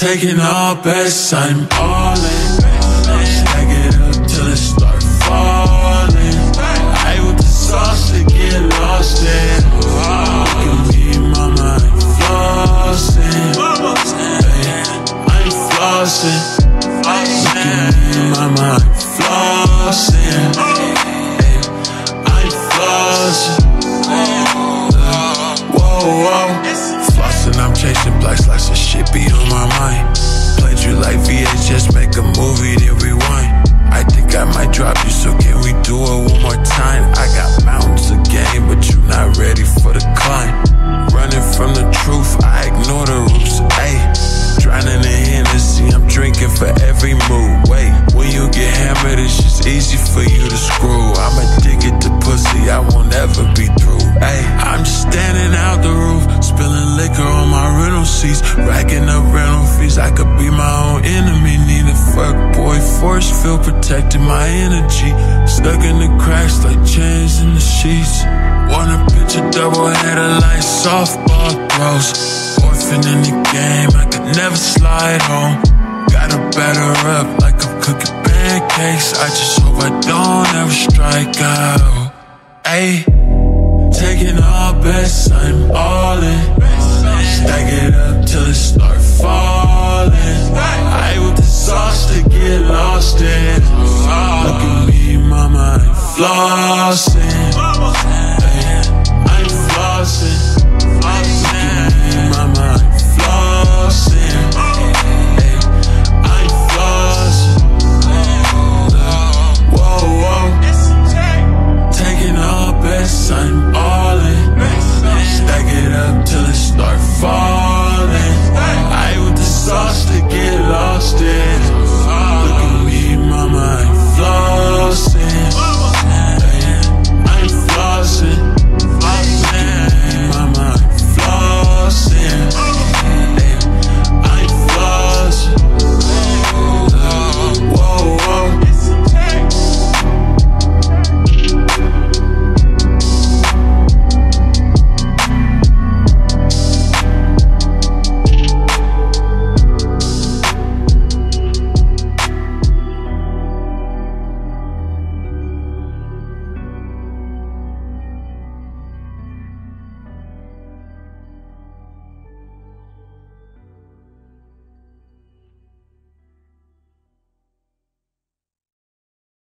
taking all bets, I'm all in. I get up till it start falling. I whip the sauce to get lost in. Look at me, mama, I'm flossing. I'm flossing. Look at me, mama, I'm flossing. I'm flossing. Whoa, whoa. I'm chasing black slices, shit be on my mind. Played you like VHS, make a movie, then rewind. I think I might drop you, so can we do it one more time? I got mountains of game, but you not ready for the climb. Running from the truth, I ignore the rules, ayy. Drowning in Hennessy, I'm drinking for every move, wait. When you get hammered, it's just easy for you to screw. I'm addicted to pussy, I won't ever be through, ayy. I'm just standing out the roof, spilling liquor on my rental seats, racking up rental fees. I could be my own enemy, need a fuck boy force field protecting my energy. Stuck in the cracks like chains in the sheets. Wanna pitch a double header like softball throws. Orphan in the game, I could never slide home. Gotta batter up like I'm cooking pancakes. I just hope I don't ever strike out. Ayy, taking all bets, I'm all in. Stack it up till it start falling.